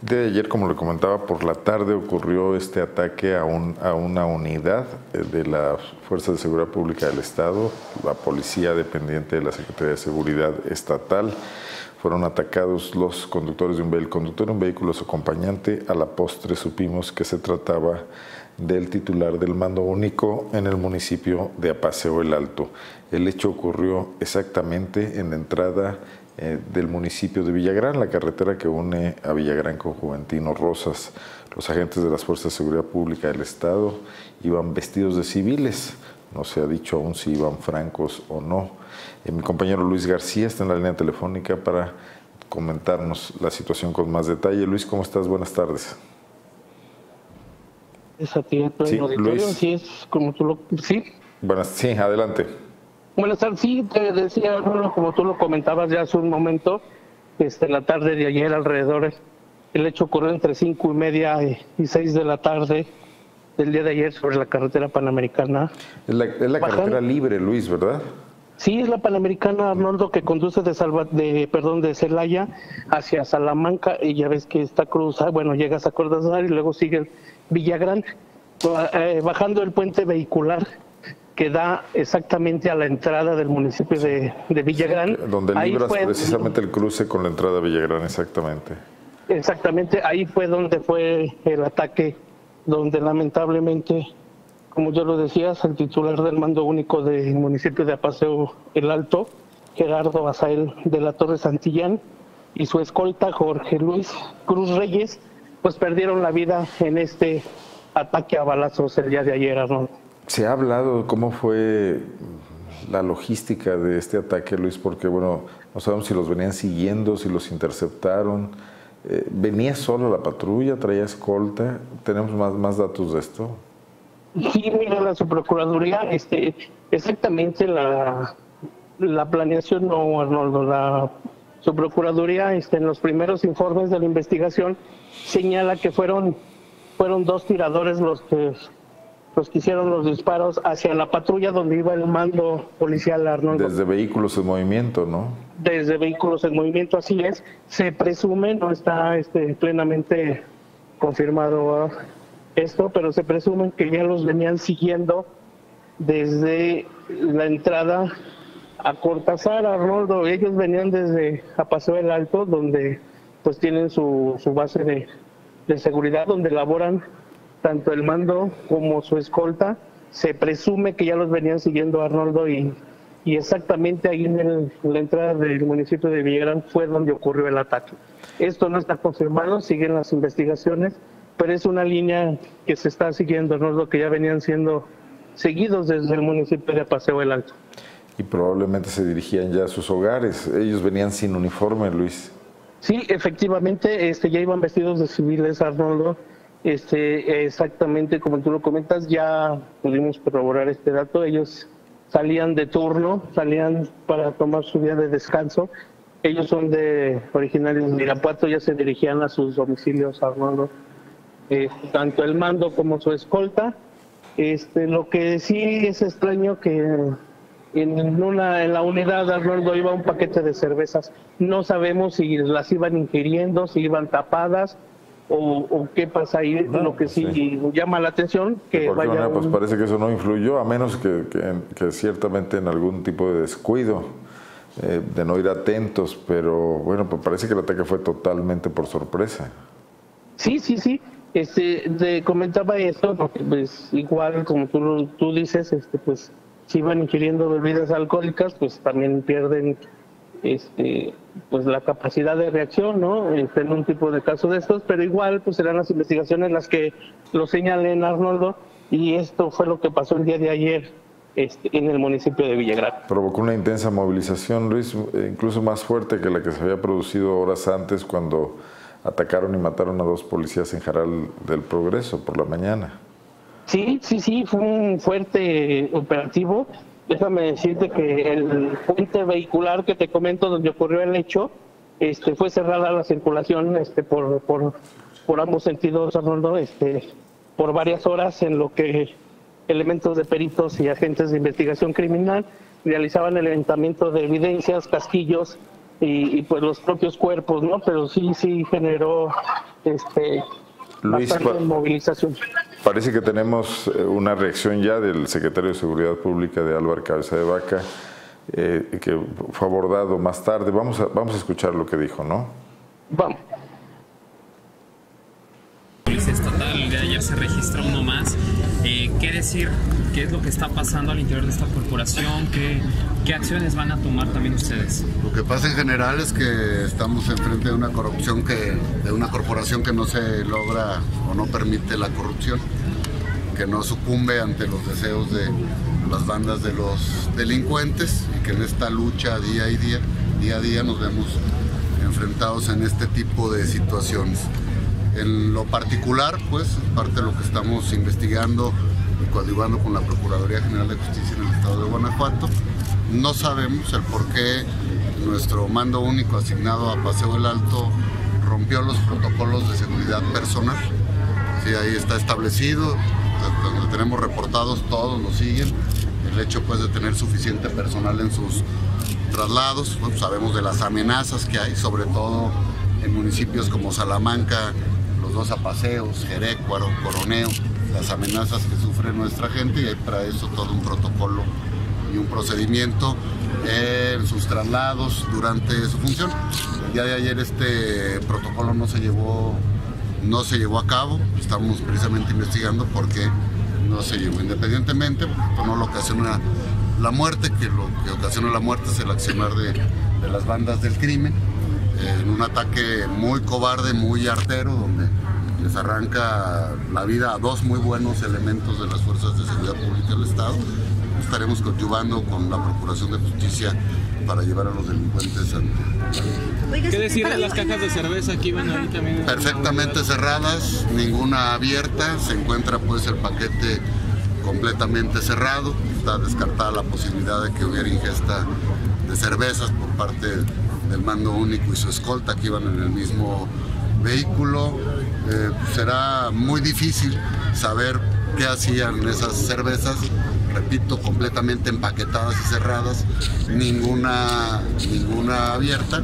El día de ayer, como le comentaba, por la tarde ocurrió este ataque a una unidad de la Fuerza de Seguridad Pública del Estado, la policía dependiente de la Secretaría de Seguridad Estatal. Fueron atacados los conductores de un vehículo, su acompañante. A la postre supimos que se trataba del titular del mando único en el municipio de Apaseo el Alto. El hecho ocurrió exactamente en la entrada del municipio de Villagrán, la carretera que une a Villagrán con Juventino Rosas. Los agentes de las Fuerzas de Seguridad Pública del Estado iban vestidos de civiles. No se ha dicho aún si iban francos o no. Mi compañero Luis García está en la línea telefónica para comentarnos la situación con más detalle. Luis, ¿cómo estás? Buenas tardes. ¿Es a ti, sí, Luis? Sí, es como tú lo... Sí. Bueno, sí, adelante. Buenas tardes. Sí, te decía, bueno, como tú lo comentabas ya hace un momento, la tarde de ayer alrededor, el hecho ocurrió entre 5:30 y 6 de la tarde del día de ayer sobre la carretera panamericana. Es la carretera libre, Luis, ¿verdad? Sí, es la panamericana, Arnoldo, que conduce de Celaya hacia Salamanca, y ya ves que está cruzada, bueno, llegas a Cortázar y luego sigue Villagrán, bajando el puente vehicular que da exactamente a la entrada del municipio de Villagrán. Sí, donde libras precisamente el cruce con la entrada a Villagrán, exactamente. Exactamente, ahí fue donde fue el ataque, donde lamentablemente, como ya lo decías, el titular del mando único del municipio de Apaseo el Alto, Gerardo Asael de la Torre Santillán, y su escolta, Jorge Luis Cruz Reyes, pues perdieron la vida en este ataque a balazos el día de ayer, Arnoldo. Se ha hablado cómo fue la logística de este ataque, Luis, porque bueno, no sabemos si los venían siguiendo, si los interceptaron. ¿Venía solo la patrulla? ¿Traía escolta? ¿Tenemos más datos de esto? Sí, mira, la subprocuraduría, exactamente la planeación, no, Arnoldo, la subprocuraduría en los primeros informes de la investigación señala que fueron dos tiradores los que hicieron los disparos hacia la patrulla donde iba el mando policial, Arnoldo. Desde vehículos en movimiento, ¿no? Desde vehículos en movimiento, así es. Se presume, no está plenamente confirmado esto, pero se presume que ya los venían siguiendo desde la entrada a Cortázar, Arnoldo. Ellos venían desde Apaseo el Alto, donde pues tienen su base de seguridad, donde laboran tanto el mando como su escolta. Se presume que ya los venían siguiendo, Arnoldo, y exactamente ahí en la entrada del municipio de Villagrán fue donde ocurrió el ataque. Esto no está confirmado, siguen las investigaciones, pero es una línea que se está siguiendo, Arnoldo, que ya venían siendo seguidos desde el municipio de Apaseo el Alto. Y probablemente se dirigían ya a sus hogares. Ellos venían sin uniforme, Luis. Sí, efectivamente, ya iban vestidos de civiles, Arnoldo. Exactamente como tú lo comentas, ya pudimos corroborar este dato. Ellos salían de turno, salían para tomar su día de descanso. Ellos son originarios de Irapuato, ya se dirigían a sus domicilios, Arnoldo, tanto el mando como su escolta. Lo que sí es extraño que en la unidad, Arnoldo, iba un paquete de cervezas. No sabemos si las iban ingiriendo, si iban tapadas, o qué pasa ahí. No, lo que sí llama la atención, que vaya manera, pues parece que eso no influyó, a menos que ciertamente en algún tipo de descuido, de no ir atentos, pero bueno, pues parece que el ataque fue totalmente por sorpresa. Sí, comentaba esto, porque pues igual como tú dices, pues si van ingiriendo bebidas alcohólicas, pues también pierden pues la capacidad de reacción, ¿no? En un tipo de caso de estos, pero igual pues serán las investigaciones las que lo señalen, Arnoldo, y esto fue lo que pasó el día de ayer en el municipio de Villagrán. Provocó una intensa movilización, Luis, incluso más fuerte que la que se había producido horas antes, cuando atacaron y mataron a dos policías en Jaral del Progreso por la mañana. Sí, fue un fuerte operativo. Déjame decirte que el puente vehicular que te comento donde ocurrió el hecho, fue cerrada la circulación por ambos sentidos, Arnoldo, por varias horas, en lo que elementos de peritos y agentes de investigación criminal realizaban el levantamiento de evidencias, casquillos y pues los propios cuerpos, ¿no? Pero sí generó Luis, bastante movilización. Parece que tenemos una reacción ya del secretario de Seguridad Pública de Álvaro Cabeza de Vaca, que fue abordado más tarde. Vamos a escuchar lo que dijo, ¿no? Vamos. Policía estatal, de ayer se registra uno más. ¿Qué decir? ¿Qué es lo que está pasando al interior de esta corporación? ¿Qué acciones van a tomar también ustedes? Lo que pasa en general es que estamos enfrente de una corrupción de una corporación que no se logra o no permite la corrupción, que no sucumbe ante los deseos de las bandas de los delincuentes, y que en esta lucha día a día nos vemos enfrentados en este tipo de situaciones. En lo particular, pues, parte de lo que estamos investigando y coadyuvando con la Procuraduría General de Justicia en el Estado de Guanajuato. No sabemos el por qué nuestro mando único asignado a Apaseo el Alto rompió los protocolos de seguridad personal. Sí, ahí está establecido, donde tenemos reportados, todos nos siguen. El hecho, pues, de tener suficiente personal en sus traslados, pues, sabemos de las amenazas que hay, sobre todo en municipios como Salamanca, los dos Apaseos, Jerécuaro, Coroneo, las amenazas que sufre nuestra gente, y hay para eso todo un protocolo y un procedimiento en sus traslados durante su función. El día de ayer este protocolo no se llevó a cabo, estamos precisamente investigando por qué no se llevó. Independientemente, pues, no lo ocasiona la muerte, que lo que ocasiona la muerte es el accionar de las bandas del crimen, en un ataque muy cobarde, muy artero, donde les arranca la vida a dos muy buenos elementos de las fuerzas de seguridad pública del Estado. Estaremos coadyuvando con la Procuración de Justicia para llevar a los delincuentes ante... ¿Qué decir de las cajas de cerveza que iban ahí también? Perfectamente cerradas, ninguna abierta, se encuentra, pues, el paquete completamente cerrado, está descartada la posibilidad de que hubiera ingesta de cervezas por parte del mando único y su escolta, que iban en el mismo vehículo. Será muy difícil saber qué hacían esas cervezas, repito, completamente empaquetadas y cerradas, ninguna abierta,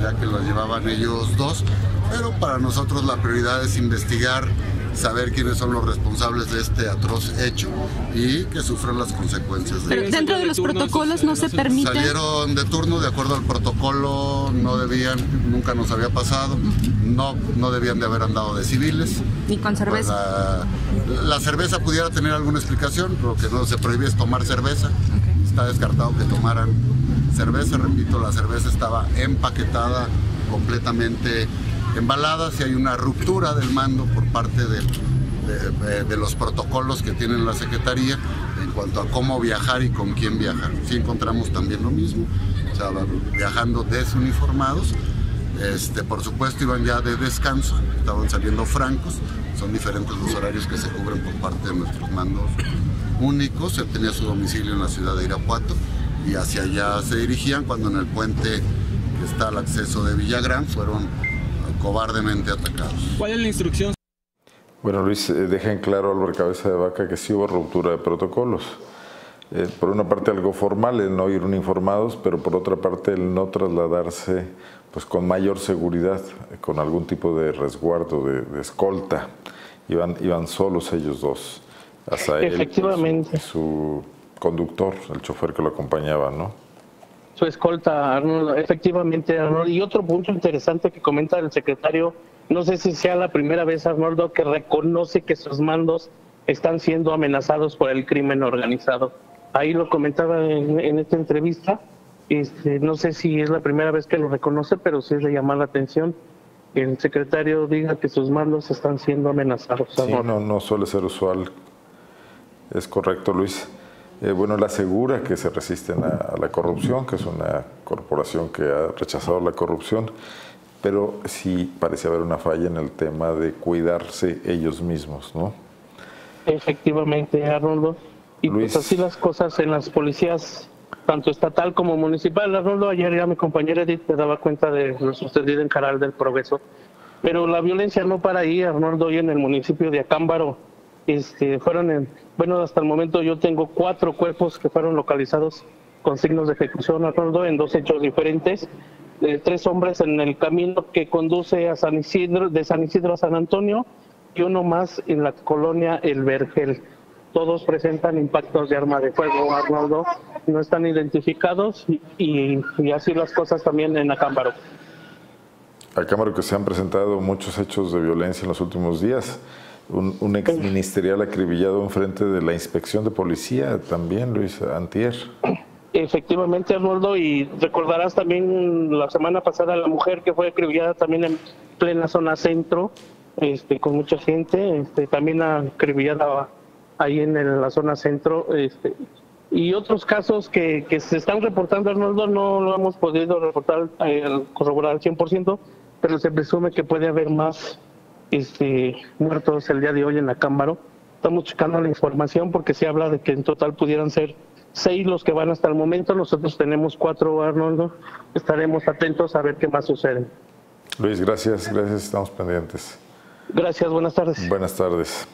ya que las llevaban ellos dos. Pero para nosotros la prioridad es investigar, saber quiénes son los responsables de este atroz hecho y que sufran las consecuencias. Pero dentro de los protocolos no se permite. Salieron de turno, de acuerdo al protocolo, no debían, nunca nos había pasado, no debían de haber andado de civiles. Ni con cerveza. Pues la cerveza pudiera tener alguna explicación, lo que no se prohíbe es tomar cerveza. Okay. Está descartado que tomaran cerveza, repito, la cerveza estaba empaquetada, completamente embalada. Si hay una ruptura del mando por parte de los protocolos que tiene la Secretaría en cuanto a cómo viajar y con quién viajar. Sí encontramos también lo mismo, o sea, viajando desuniformados. Por supuesto iban ya de descanso, estaban saliendo francos, son diferentes los horarios que se cubren por parte de nuestros mandos únicos. Él tenía su domicilio en la ciudad de Irapuato y hacia allá se dirigían cuando en el puente que está al acceso de Villagrán fueron cobardemente atacados. ¿Cuál es la instrucción? Bueno, Luis, dejen claro a Álvaro Cabeza de Vaca que sí hubo ruptura de protocolos. Por una parte algo formal, el no ir uniformados, pero por otra parte el no trasladarse, pues, con mayor seguridad, con algún tipo de resguardo, de escolta. Iban solos ellos dos, hasta él, efectivamente, su conductor, el chofer que lo acompañaba, ¿no? Su escolta, Arnoldo, efectivamente, Arnoldo. Y otro punto interesante que comenta el secretario, no sé si sea la primera vez, Arnoldo, que reconoce que sus mandos están siendo amenazados por el crimen organizado. Ahí lo comentaba en esta entrevista, no sé si es la primera vez que lo reconoce, pero sí es de llamar la atención que el secretario diga que sus mandos están siendo amenazados. Sí, no suele ser usual. Es correcto, Luis. Bueno, él asegura que se resisten a la corrupción, que es una corporación que ha rechazado la corrupción, pero sí parece haber una falla en el tema de cuidarse ellos mismos, ¿no? Efectivamente, Arnoldo. Y Luis, pues así las cosas en las policías, tanto estatal como municipal. Arnoldo, ayer ya mi compañera Edith me daba cuenta de lo sucedido en Jaral del Progreso. Pero la violencia no para ahí, Arnoldo, hoy en el municipio de Acámbaro. Bueno, hasta el momento yo tengo 4 cuerpos que fueron localizados con signos de ejecución, Arnoldo, en 2 hechos diferentes. tres hombres en el camino que conduce a San Isidro, de San Isidro a San Antonio, y uno más en la colonia El Vergel. Todos presentan impactos de arma de fuego, Arnoldo, no están identificados y así las cosas también en Acámbaro. Acámbaro, que se han presentado muchos hechos de violencia en los últimos días. Un ex ministerial acribillado enfrente de la inspección de policía también, Luis, antier. Efectivamente, Arnoldo, y recordarás también la semana pasada la mujer que fue acribillada también en plena zona centro, con mucha gente, también acribillada ahí en la zona centro, y otros casos que se están reportando, Arnoldo, no lo hemos podido reportar, corroborar al 100%, pero se presume que puede haber más muertos el día de hoy en Acámbaro. Estamos checando la información porque se habla de que en total pudieran ser 6 los que van hasta el momento. Nosotros tenemos 4, Arnoldo. Estaremos atentos a ver qué más sucede. Luis, gracias, estamos pendientes. Gracias, buenas tardes. Buenas tardes.